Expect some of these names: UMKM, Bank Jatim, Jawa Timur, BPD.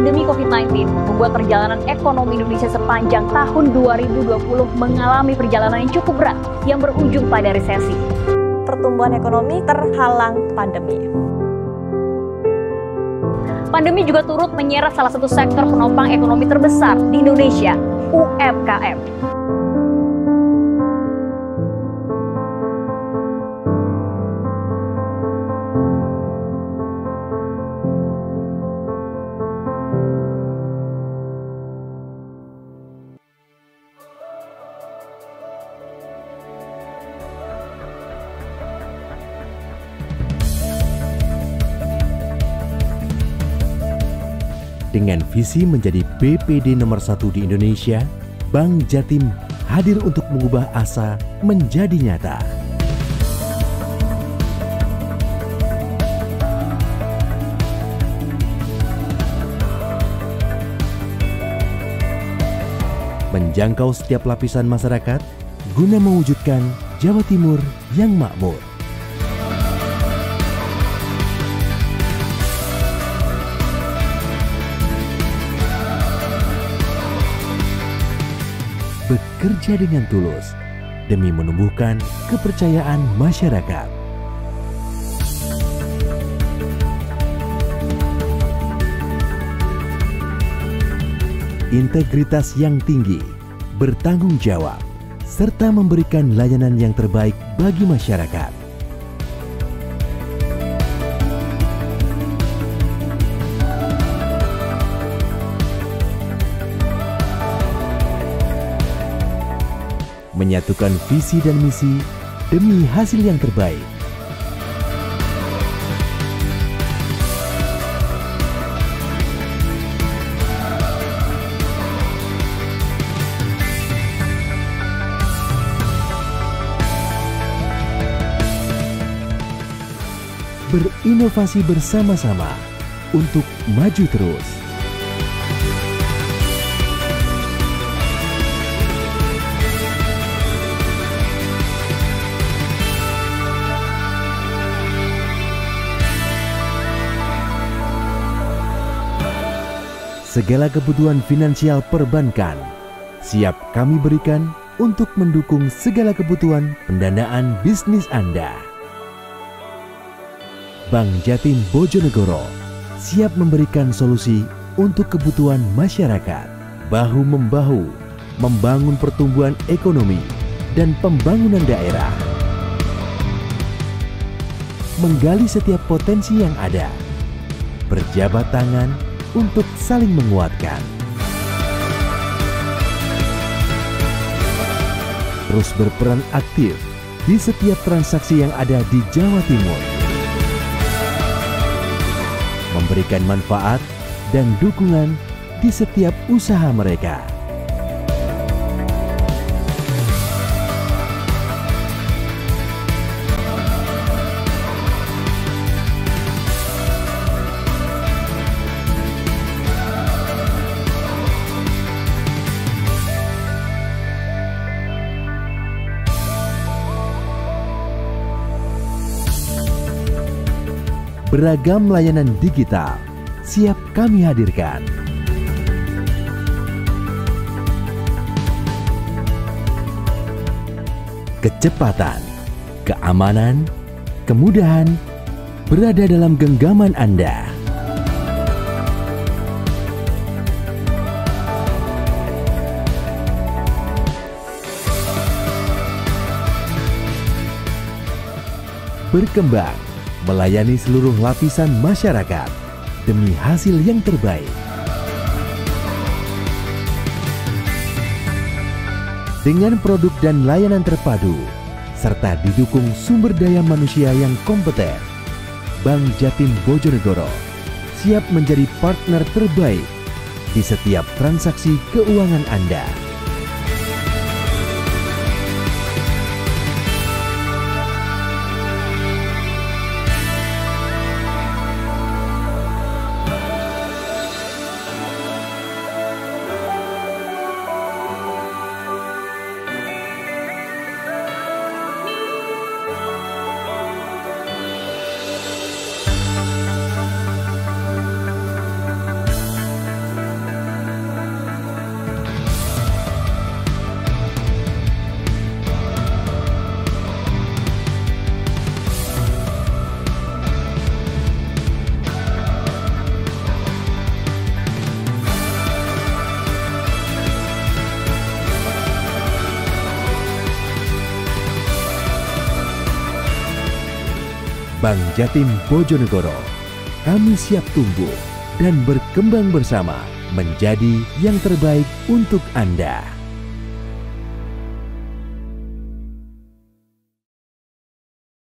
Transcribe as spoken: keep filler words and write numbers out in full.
pandemi covid sembilan belas membuat perjalanan ekonomi Indonesia sepanjang tahun dua ribu dua puluh mengalami perjalanan yang cukup berat yang berujung pada resesi. Pertumbuhan ekonomi terhalang pandemi. Pandemi juga turut menyeret salah satu sektor penopang ekonomi terbesar di Indonesia, U M K M. Dengan visi menjadi B P D nomor satu di Indonesia, Bank Jatim hadir untuk mengubah asa menjadi nyata. Menjangkau setiap lapisan masyarakat guna mewujudkan Jawa Timur yang makmur. Bekerja dengan tulus demi menumbuhkan kepercayaan masyarakat. Integritas yang tinggi, bertanggung jawab, serta memberikan layanan yang terbaik bagi masyarakat. Menyatukan visi dan misi demi hasil yang terbaik. Berinovasi bersama-sama untuk maju terus. Segala kebutuhan finansial perbankan siap kami berikan untuk mendukung segala kebutuhan pendanaan bisnis Anda. Bank Jatim Bojonegoro siap memberikan solusi untuk kebutuhan masyarakat, bahu-membahu membangun pertumbuhan ekonomi dan pembangunan daerah. Menggali setiap potensi yang ada, berjabat tangan untuk saling menguatkan. Terus berperan aktif di setiap transaksi yang ada di Jawa Timur. Memberikan manfaat dan dukungan di setiap usaha mereka. Beragam layanan digital siap kami hadirkan. Kecepatan, keamanan, kemudahan berada dalam genggaman Anda. Berkembang melayani seluruh lapisan masyarakat demi hasil yang terbaik. Dengan produk dan layanan terpadu, serta didukung sumber daya manusia yang kompeten, Bank Jatim Bojonegoro siap menjadi partner terbaik di setiap transaksi keuangan Anda. Bank Jatim Bojonegoro. Kami siap tumbuh dan berkembang bersama menjadi yang terbaik untuk Anda.